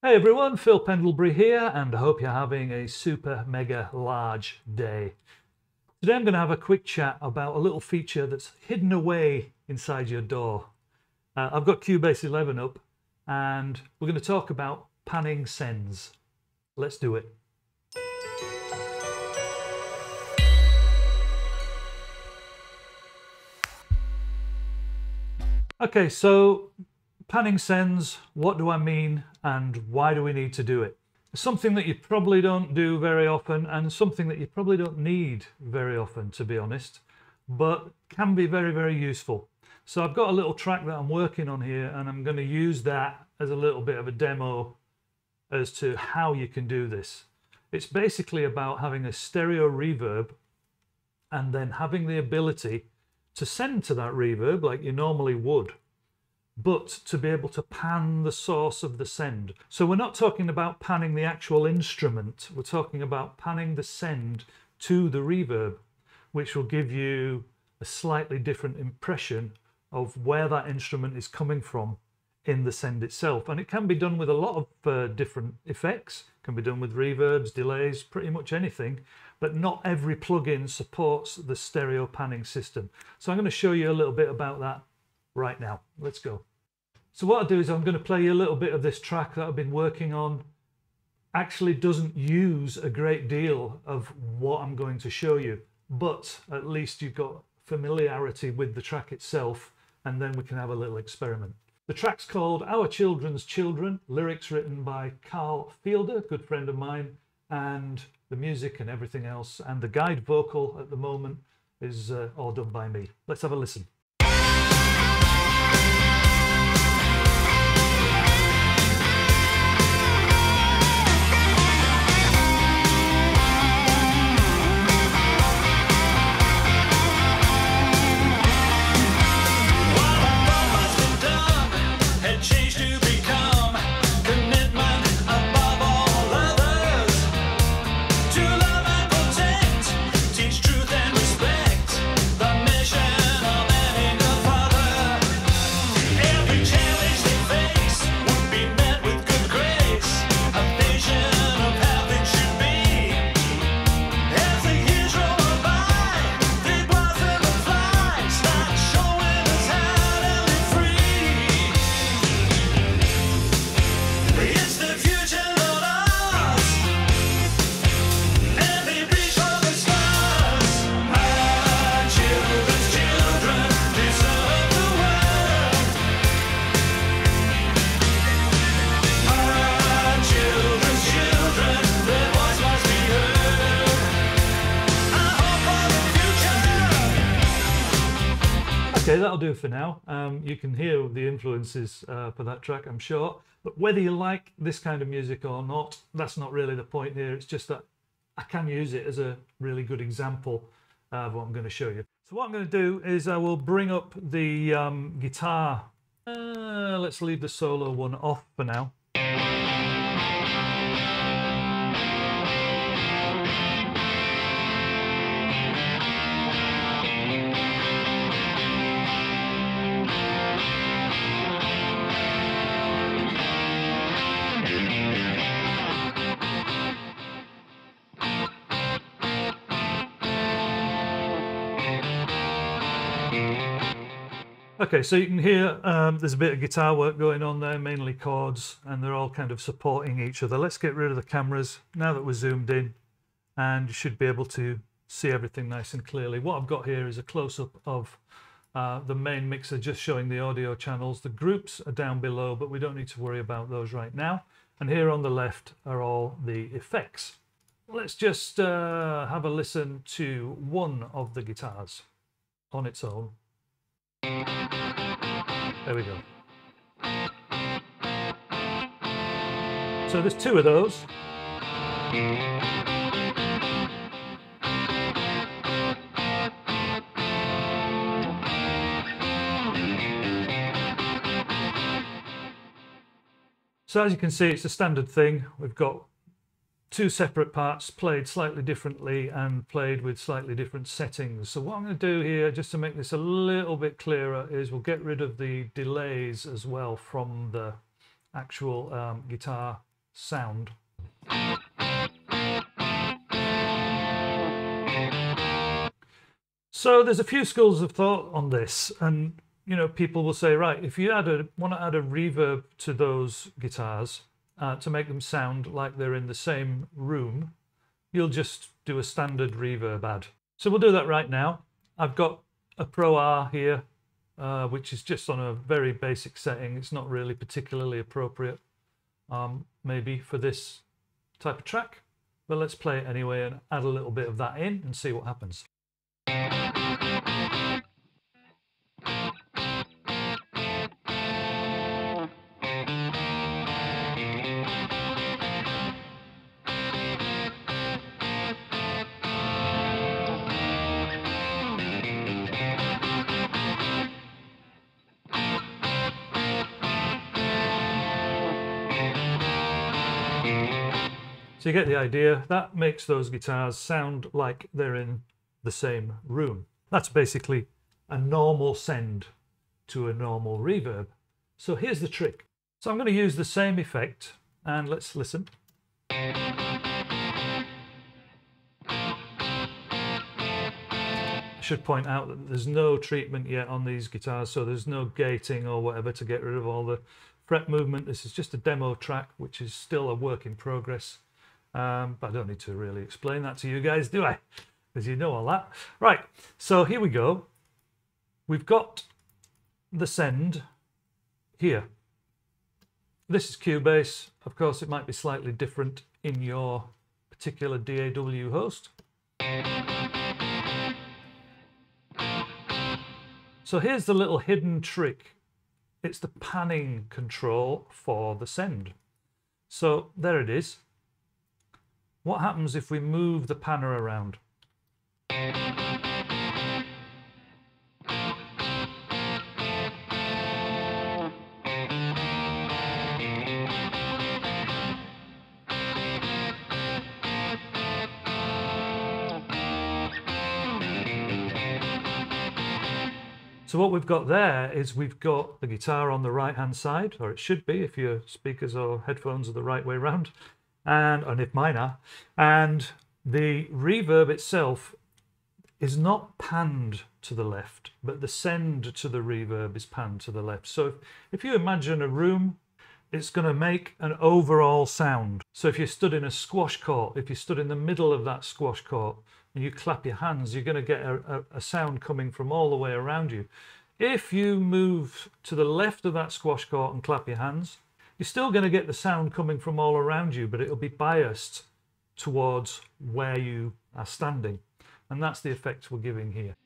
Hey everyone, Phil Pendlebury here, and I hope you're having a super mega large day. Today I'm going to have a quick chat about a little feature that's hidden away inside your door. I've got Cubase 11 up and we're going to talk about panning sends. Let's do it. Okay, so panning sends, what do I mean and why do we need to do it? Something that you probably don't do very often and something that you probably don't need very often, to be honest, but can be very, very useful. So I've got a little track that I'm working on here and I'm going to use that as a little bit of a demo as to how you can do this. It's basically about having a stereo reverb and then having the ability to send to that reverb like you normally would, but to be able to pan the source of the send. So we're not talking about panning the actual instrument, we're talking about panning the send to the reverb, which will give you a slightly different impression of where that instrument is coming from in the send itself. And it can be done with a lot of different effects. It can be done with reverbs, delays, pretty much anything, but not every plugin supports the stereo panning system. So I'm going to show you a little bit about that right now. Let's go. So what I'll do is I'm going to play you a little bit of this track that I've been working on. Actually doesn't use a great deal of what I'm going to show you, but at least you've got familiarity with the track itself, and then we can have a little experiment. The track's called Our Children's Children, lyrics written by Carl Fielder, good friend of mine, and the music and everything else, and the guide vocal at the moment is all done by me. Let's have a listen. Okay, that'll do for now. You can hear the influences for that track, I'm sure, but whether you like this kind of music or not, that's not really the point here. It's just that I can use it as a really good example of what I'm going to show you. So what I'm going to do is I will bring up the guitar. Let's leave the solo one off for now. Okay, so you can hear there's a bit of guitar work going on there, mainly chords, and they're all kind of supporting each other. Let's get rid of the cameras now that we're zoomed in, and you should be able to see everything nice and clearly. What I've got here is a close-up of the main mixer, just showing the audio channels. The groups are down below, but we don't need to worry about those right now. And here on the left are all the effects. Let's just have a listen to one of the guitars on its own. There we go. So there's two of those. So as you can see, it's a standard thing. We've got two separate parts played slightly differently and played with slightly different settings. So what I'm going to do here, just to make this a little bit clearer, is we'll get rid of the delays as well from the actual guitar sound. So there's a few schools of thought on this, and you know, people will say, right, if you want to add a reverb to those guitars to make them sound like they're in the same room, you'll just do a standard reverb add. So we'll do that right now. I've got a Pro R here, which is just on a very basic setting. It's not really particularly appropriate, maybe for this type of track, but let's play it anyway and add a little bit of that in and see what happens. So you get the idea. That makes those guitars sound like they're in the same room. That's basically a normal send to a normal reverb. So here's the trick. So I'm going to use the same effect, and let's listen. I should point out that there's no treatment yet on these guitars, so there's no gating or whatever to get rid of all the fret movement. This is just a demo track, which is still a work in progress. But I don't need to really explain that to you guys, do I? Because you know all that. Right, so here we go. We've got the send here. This is Cubase. Of course, it might be slightly different in your particular DAW host. So here's the little hidden trick. It's the panning control for the send. So there it is. What happens if we move the panner around? So what we've got there is we've got the guitar on the right hand side, or it should be if your speakers or headphones are the right way round. And if mine are, and the reverb itself is not panned to the left, but the send to the reverb is panned to the left. So if you imagine a room, it's going to make an overall sound. So if you stood in a squash court, if you stood in the middle of that squash court and you clap your hands, you're going to get a sound coming from all the way around you. If you move to the left of that squash court and clap your hands, you're still going to get the sound coming from all around you, but it'll be biased towards where you are standing. And that's the effect we're giving here.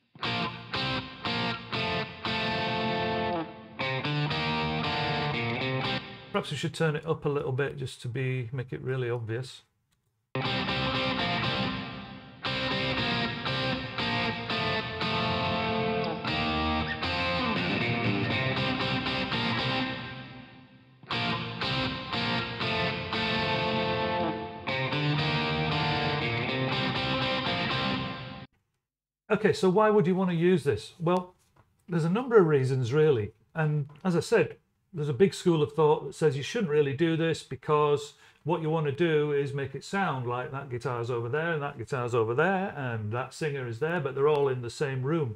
Perhaps we should turn it up a little bit just to make it really obvious. Okay, so why would you want to use this? Well, there's a number of reasons really, and as I said, there's a big school of thought that says you shouldn't really do this because what you want to do is make it sound like that guitar's over there and that guitar's over there and that singer is there, but they're all in the same room.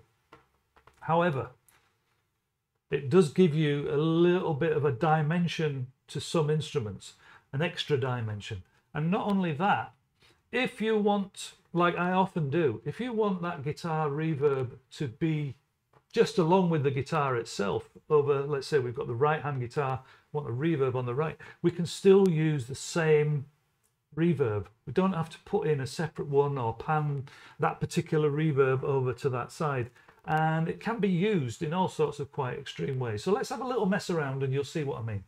However, it does give you a little bit of a dimension to some instruments, an extra dimension. And not only that, if you want, like I often do, if you want that guitar reverb to be just along with the guitar itself over, let's say we've got the right hand guitar, want the reverb on the right, we can still use the same reverb. We don't have to put in a separate one or pan that particular reverb over to that side. And it can be used in all sorts of quite extreme ways. So let's have a little mess around and you'll see what I mean.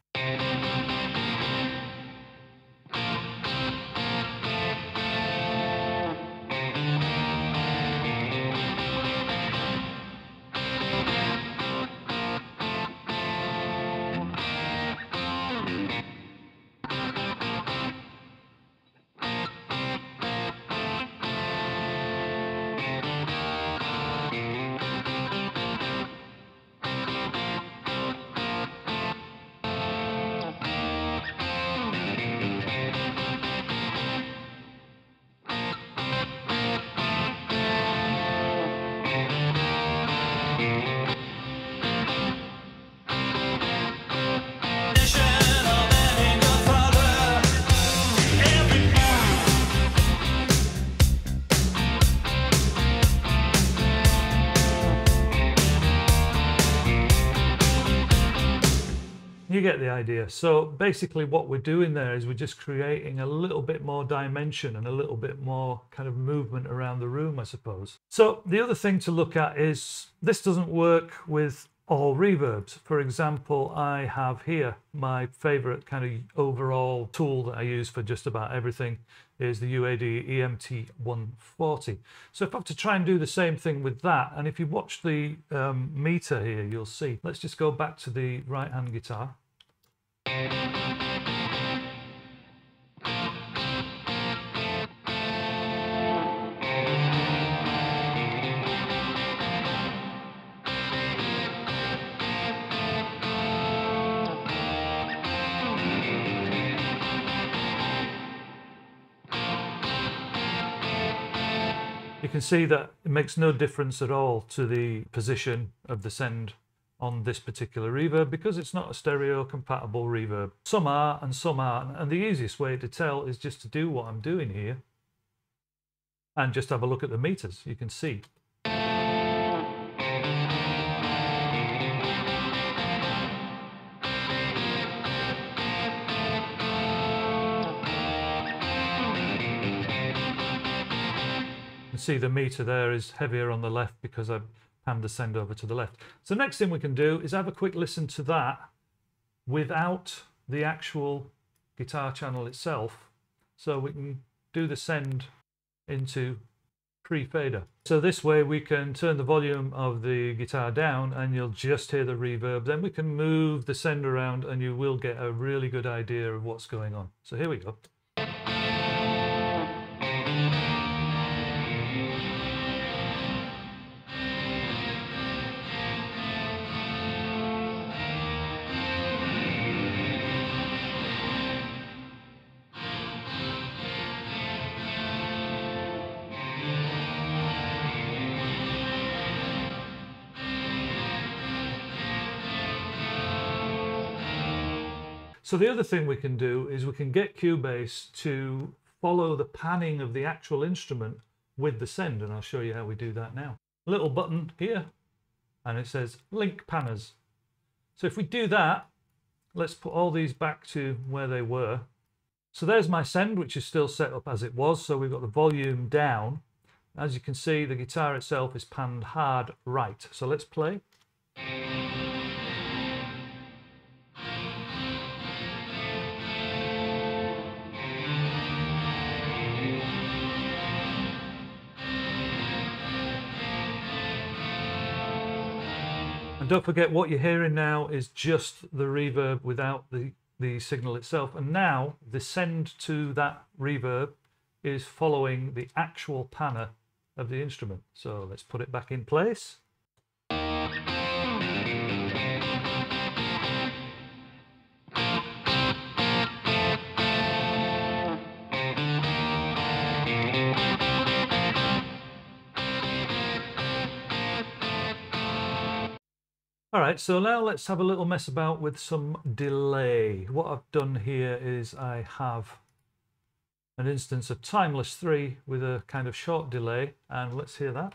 you get the idea. So basically what we're doing there is we're just creating a little bit more dimension and a little bit more kind of movement around the room, I suppose. So the other thing to look at is this doesn't work with all reverbs. For example, I have here my favorite kind of overall tool that I use for just about everything is the UAD EMT 140. So if I have to try and do the same thing with that, and if you watch the meter here, you'll see. Let's just go back to the right-hand guitar. You can see that it makes no difference at all to the position of the send on this particular reverb because it's not a stereo compatible reverb. Some are and some aren't, and the easiest way to tell is just to do what I'm doing here and just have a look at the meters. You can see. See the meter there is heavier on the left because I've panned the send over to the left. So next thing we can do is have a quick listen to that without the actual guitar channel itself. So we can do the send into pre-fader. So this way we can turn the volume of the guitar down and you'll just hear the reverb. Then we can move the send around and you will get a really good idea of what's going on. So here we go. So the other thing we can do is we can get Cubase to follow the panning of the actual instrument with the send, and I'll show you how we do that now. Little button here, and it says link panners. So if we do that, let's put all these back to where they were. So there's my send, which is still set up as it was. So we've got the volume down. As you can see, the guitar itself is panned hard right. So let's play. Don't forget, what you're hearing now is just the reverb without the signal itself, and now the send to that reverb is following the actual panner of the instrument. So let's put it back in place. All right, so now let's have a little mess about with some delay. What I've done here is I have an instance of Timeless 3 with a kind of short delay, and let's hear that.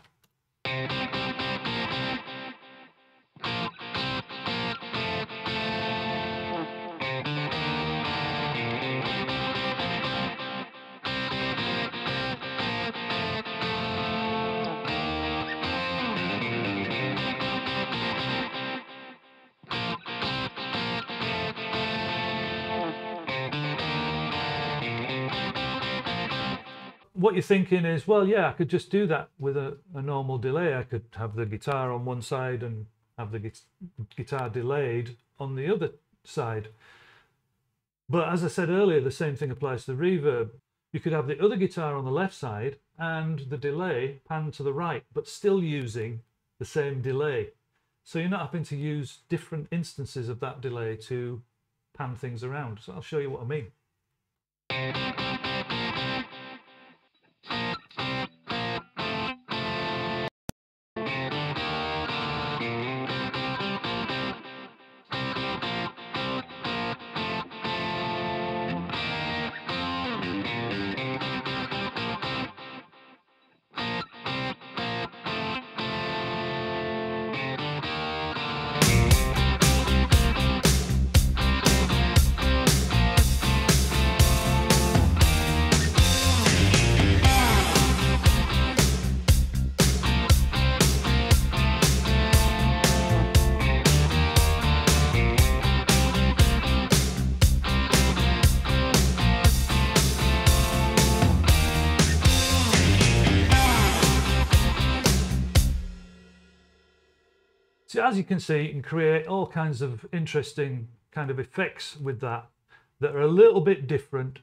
What you're thinking is, well, yeah, I could just do that with a normal delay. I could have the guitar on one side and have the guitar delayed on the other side. But as I said earlier, the same thing applies to the reverb. You could have the other guitar on the left side and the delay panned to the right, but still using the same delay. So you're not having to use different instances of that delay to pan things around. So I'll show you what I mean. So as you can see, you can create all kinds of interesting kind of effects with that that are a little bit different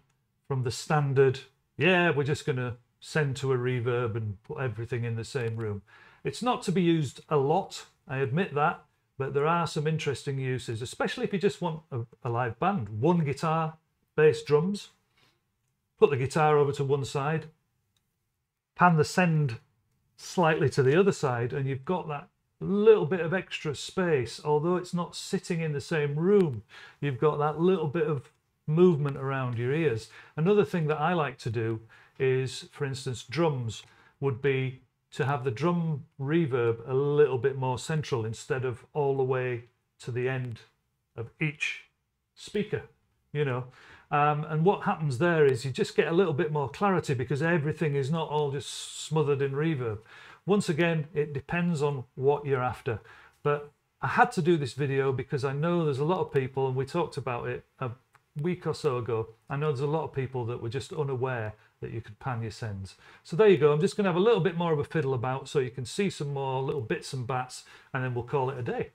from the standard, yeah, we're just going to send to a reverb and put everything in the same room. It's not to be used a lot, I admit that, but there are some interesting uses, especially if you just want a live band. One guitar, bass, drums. Put the guitar over to one side, pan the send slightly to the other side, and you've got that little bit of extra space. Although it's not sitting in the same room, you've got that little bit of movement around your ears. Another thing that I like to do is, for instance, drums would be to have the drum reverb a little bit more central instead of all the way to the end of each speaker, you know. And what happens there is you just get a little bit more clarity because everything is not all just smothered in reverb. Once again, it depends on what you're after. But I had to do this video because I know there's a lot of people, and we talked about it a week or so ago, I know there's a lot of people that were just unaware that you could pan your sends. So there you go. I'm just going to have a little bit more of a fiddle about so you can see some more little bits and bats, and then we'll call it a day.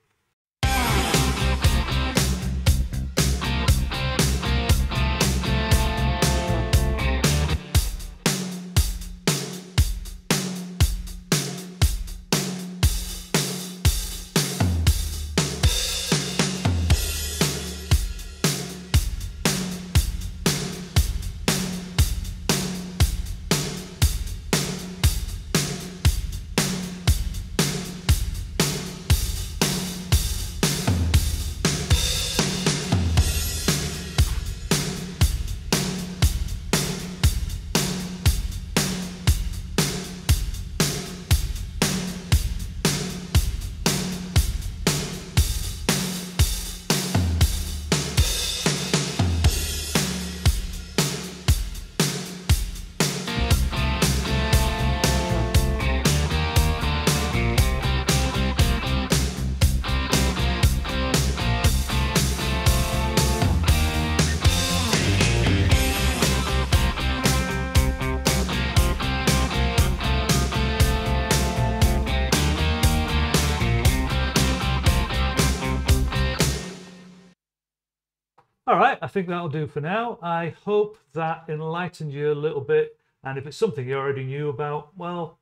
All right, I think that'll do for now. I hope that enlightened you a little bit. And if it's something you already knew about, well,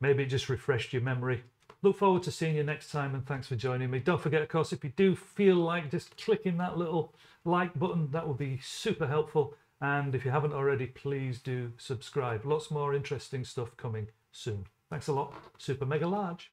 maybe it just refreshed your memory. Look forward to seeing you next time, and thanks for joining me. Don't forget, of course, if you do feel like just clicking that little like button, that would be super helpful. And if you haven't already, please do subscribe. Lots more interesting stuff coming soon. Thanks a lot. Super mega large.